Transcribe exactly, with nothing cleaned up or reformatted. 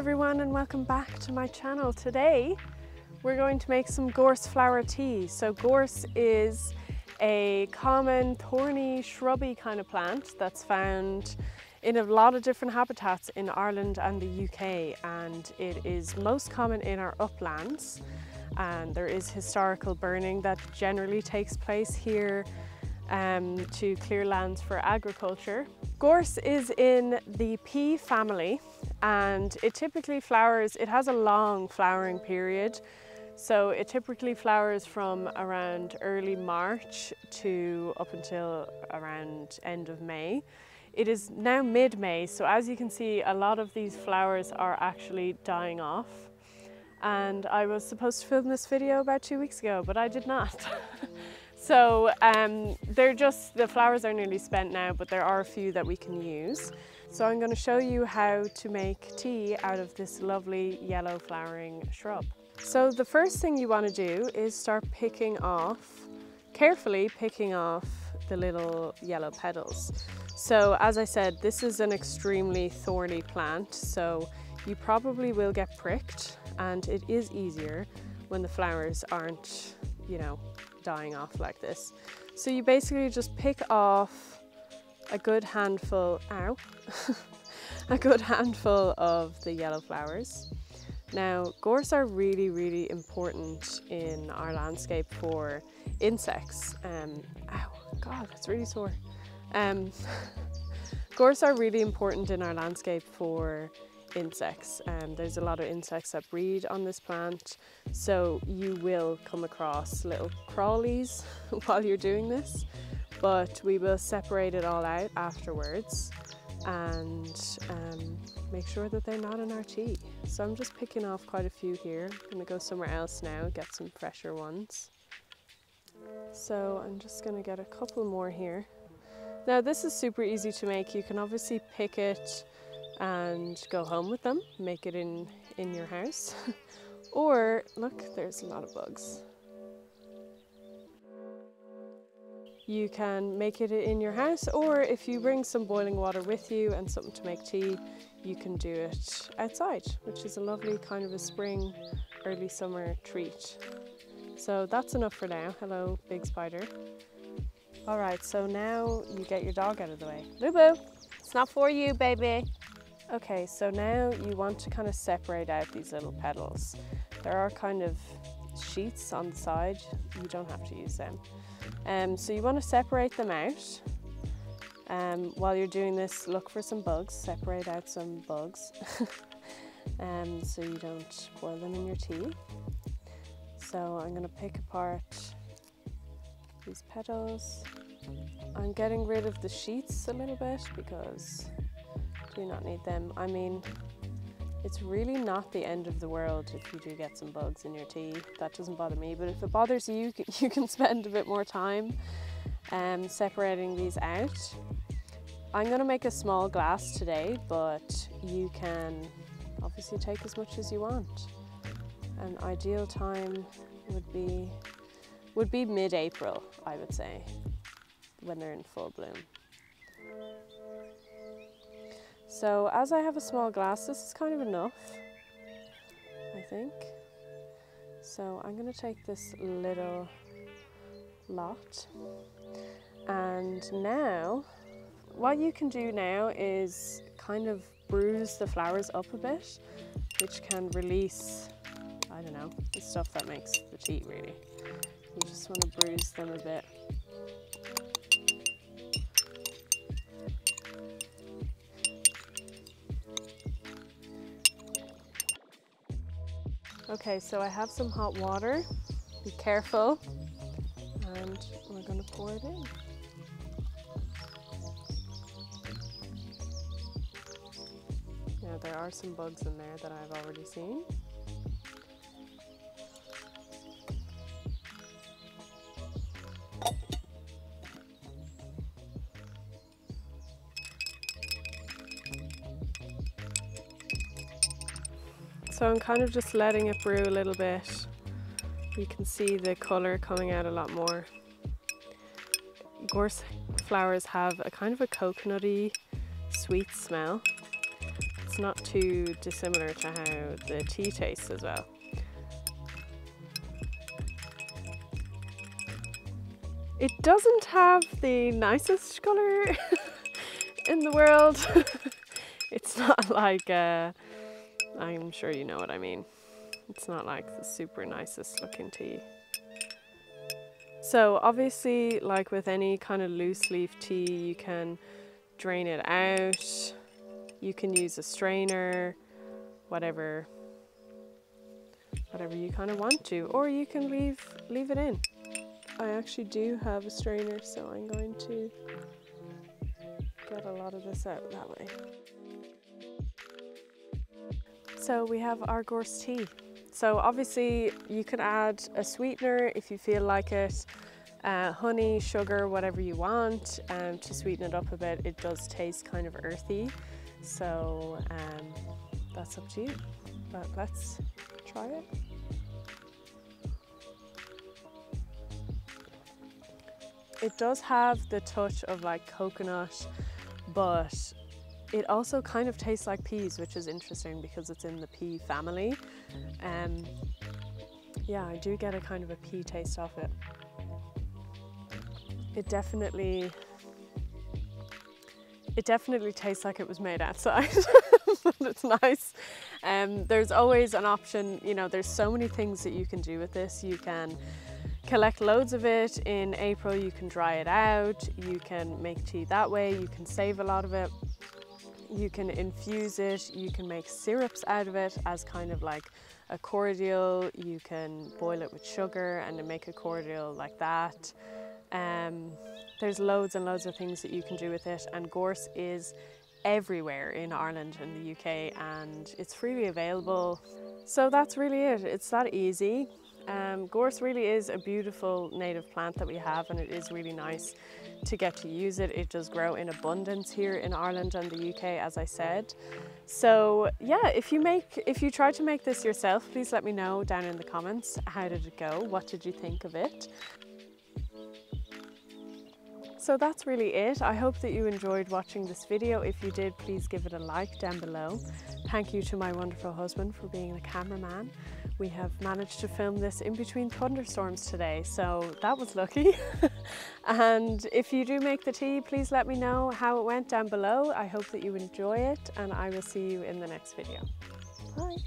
everyone and welcome back to my channel. Today we're going to make some gorse flower tea. So gorse is a common thorny shrubby kind of plant that's found in a lot of different habitats in Ireland and the U K, and it is most common in our uplands, and there is historical burning that generally takes place here um, to clear lands for agriculture. Gorse is in the pea family and it typically flowers, it has a long flowering period, so it typically flowers from around early March to up until around end of May. It is now mid-May, so as you can see, a lot of these flowers are actually dying off. And I was supposed to film this video about two weeks ago, but I did not. So um, they're just, the flowers are nearly spent now, but there are a few that we can use. So I'm going to show you how to make tea out of this lovely yellow flowering shrub. So the first thing you want to do is start picking off, carefully picking off the little yellow petals. So as I said, this is an extremely thorny plant, so you probably will get pricked, and it is easier when the flowers aren't, you know, dying off like this. So you basically just pick off a good handful, ow, a good handful of the yellow flowers. Now, gorse are really, really important in our landscape for insects. Um, ow, God, that's really sore. Um, gorse are really important in our landscape for insects. Um, there's a lot of insects that breed on this plant, so you will come across little crawlies while you're doing this, but we will separate it all out afterwards and um, make sure that they're not in our tea. So I'm just picking off quite a few here. I'm gonna go somewhere else now, get some fresher ones. So I'm just gonna get a couple more here. Now this is super easy to make. You can obviously pick it and go home with them, make it in, in your house. Or look, there's a lot of bugs. You can make it in your house, or if you bring some boiling water with you and something to make tea, you can do it outside, which is a lovely kind of a spring, early summer treat. So that's enough for now. Hello, big spider. All right, so now you get your dog out of the way. Boo boo, it's not for you, baby. Okay, so now you want to kind of separate out these little petals. There are kind of sheets on the side. You don't have to use them. Um, so you want to separate them out. Um, while you're doing this, look for some bugs, separate out some bugs um, so you don't boil them in your tea. So I'm going to pick apart these petals. I'm getting rid of the sheets a little bit because I do not need them. I mean, it's really not the end of the world if you do get some bugs in your tea. That doesn't bother me, but if it bothers you, you can spend a bit more time um, separating these out. I'm going to make a small glass today, but you can obviously take as much as you want. An ideal time would be would be mid-April, I would say, when they're in full bloom. So as I have a small glass, this is kind of enough, I think. So I'm going to take this little lot. And now, what you can do now is kind of bruise the flowers up a bit, which can release, I don't know, the stuff that makes the tea really. You just want to bruise them a bit. Okay, so I have some hot water, be careful, and we're going to pour it in. Now there are some bugs in there that I've already seen. So I'm kind of just letting it brew a little bit. You can see the colour coming out a lot more. Gorse flowers have a kind of a coconutty, sweet smell. It's not too dissimilar to how the tea tastes as well. It doesn't have the nicest colour in the world. It's not like, uh, I'm sure you know what I mean. It's not like the super nicest looking tea. So obviously, like with any kind of loose leaf tea, you can drain it out, you can use a strainer, whatever, whatever you kind of want to, or you can leave, leave it in. I actually do have a strainer, so I'm going to get a lot of this out that way. So we have our gorse tea. So obviously you can add a sweetener if you feel like it, uh, honey, sugar, whatever you want, um, to sweeten it up a bit. It does taste kind of earthy, so um, that's up to you, but let's try it. It does have the touch of like coconut, but it also kind of tastes like peas, which is interesting because it's in the pea family. Um, yeah, I do get a kind of a pea taste off it. It definitely, it definitely tastes like it was made outside, but it's nice. Um, there's always an option, you know, there's so many things that you can do with this. You can collect loads of it in April, you can dry it out, you can make tea that way, you can save a lot of it. You can infuse it, you can make syrups out of it as kind of like a cordial, you can boil it with sugar and make a cordial like that. Um, there's loads and loads of things that you can do with it, and gorse is everywhere in Ireland and the U K, and it's freely available. So that's really it, it's that easy. Um, gorse really is a beautiful native plant that we have, and it is really nice to get to use it. It does grow in abundance here in Ireland and the U K, as I said. So yeah, if you make, if you try to make this yourself, please let me know down in the comments. How did it go? What did you think of it? So that's really it. I hope that you enjoyed watching this video. If you did, please give it a like down below. Thank you to my wonderful husband for being the cameraman. We have managed to film this in between thunderstorms today, so that was lucky. And if you do make the tea, please let me know how it went down below. I hope that you enjoy it, and I will see you in the next video. Bye.